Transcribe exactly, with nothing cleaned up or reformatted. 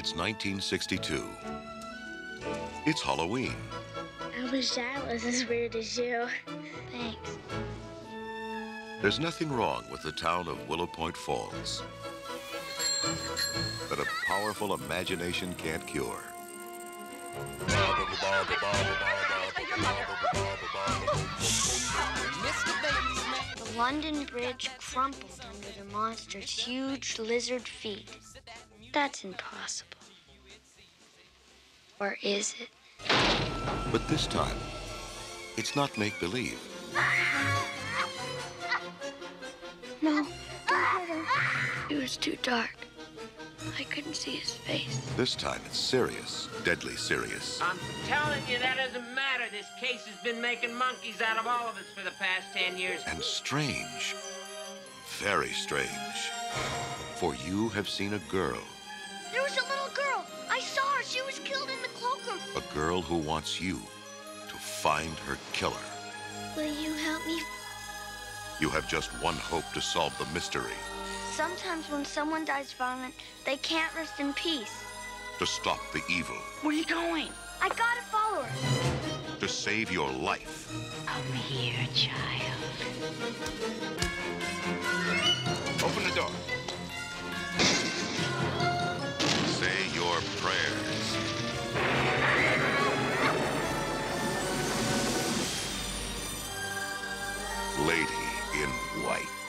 It's nineteen sixty-two. It's Halloween. I wish I was as weird as you. Thanks. There's nothing wrong with the town of Willow Point Falls that a powerful imagination can't cure. The London Bridge crumpled under the monster's huge lizard feet. That's impossible. Or is it? But this time, it's not make-believe. No, don't hurt her. It was too dark. I couldn't see his face. This time it's serious, deadly serious. I'm telling you, that doesn't matter. This case has been making monkeys out of all of us for the past ten years. And strange, very strange. For you have seen a girl. There was a little girl. I saw her. She was killed in the cloakroom. A girl who wants you to find her killer. Will you help me? You have just one hope to solve the mystery. Sometimes when someone dies violent, they can't rest in peace. To stop the evil. Where are you going? I gotta follow her. To save your life. Over here, child. Open the door. Say your prayers. Lady in White.